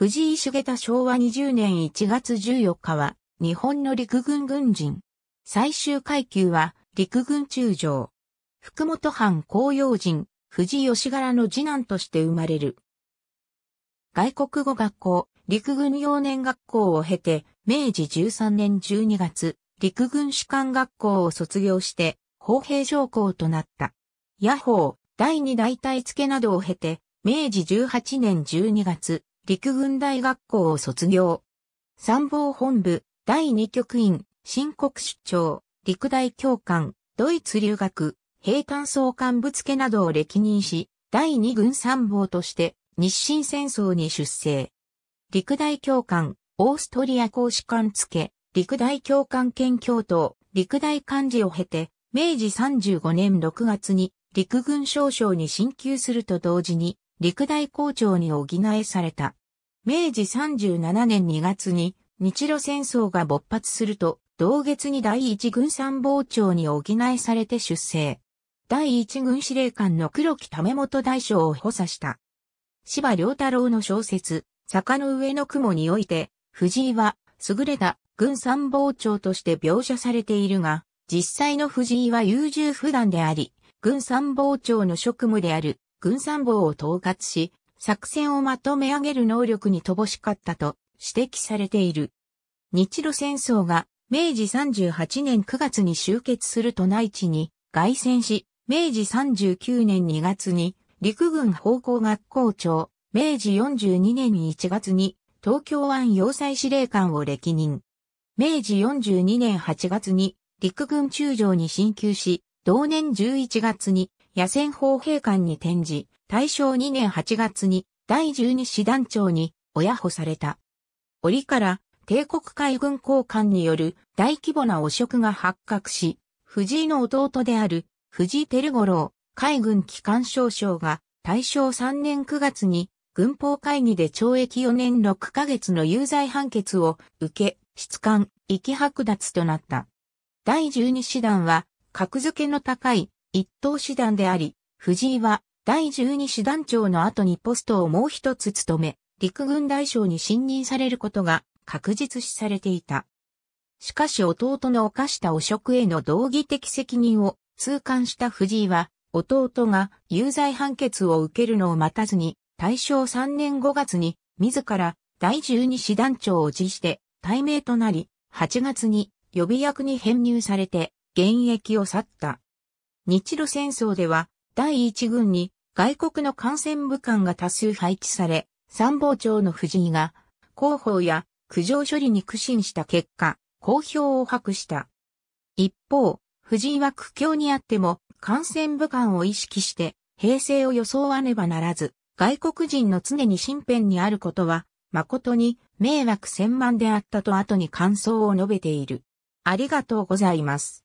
藤井茂太昭和20年1月14日は、日本の陸軍軍人。最終階級は、陸軍中将。福本藩公用人、藤井吉柄の次男として生まれる。外国語学校、陸軍幼年学校を経て、明治13年12月、陸軍士官学校を卒業して、砲兵将校となった。夜砲、第二大隊付などを経て、明治18年12月、陸軍大学校を卒業。参謀本部、第二局員、新国出張、陸大教官、ドイツ留学、兵艦総監部付などを歴任し、第二軍参謀として、日清戦争に出征。陸大教官、オーストリア公使館付、陸大教官兼教頭、陸大幹事を経て、明治35年6月に陸軍少将に進級すると同時に、陸大校長に補えされた。明治37年2月に日露戦争が勃発すると、同月に第一軍参謀長に補えされて出征。第一軍司令官の黒木為元大将を補佐した。司馬遼太郎の小説、坂の上の雲において、藤井は優れた軍参謀長として描写されているが、実際の藤井は優柔不断であり、軍参謀長の職務である軍参謀を統括し、作戦をまとめ上げる能力に乏しかったと指摘されている。日露戦争が明治38年9月に終結すると内地に凱旋し、明治39年2月に陸軍砲工学校長、明治42年1月に東京湾要塞司令官を歴任。明治42年8月に陸軍中将に進級し、同年11月に野戦砲兵官に転じ、大正2年8月に第12師団長に親補された。折から帝国海軍高官による大規模な汚職が発覚し、藤井の弟である藤井輝五郎、海軍機関少将が大正3年9月に軍法会議で懲役4年6ヶ月の有罪判決を受け、質感、域剥奪となった。第12師団は、格付けの高い一等師団であり、藤井は第12師団長の後にポストをもう一つ務め、陸軍大将に信任されることが確実視されていた。しかし弟の犯した汚職への道義的責任を痛感した藤井は、弟が有罪判決を受けるのを待たずに、大正3年5月に自ら第12師団長を辞して大名となり、8月に予備役に編入されて、現役を去った。日露戦争では、第一軍に外国の艦船武官が多数配置され、参謀長の藤井が、広報や苦情処理に苦心した結果、公表を博した。一方、藤井は苦境にあっても、艦船武官を意識して、平静を装わねばならず、外国人の常に身辺にあることは、誠に迷惑千万であったと後に感想を述べている。ありがとうございます。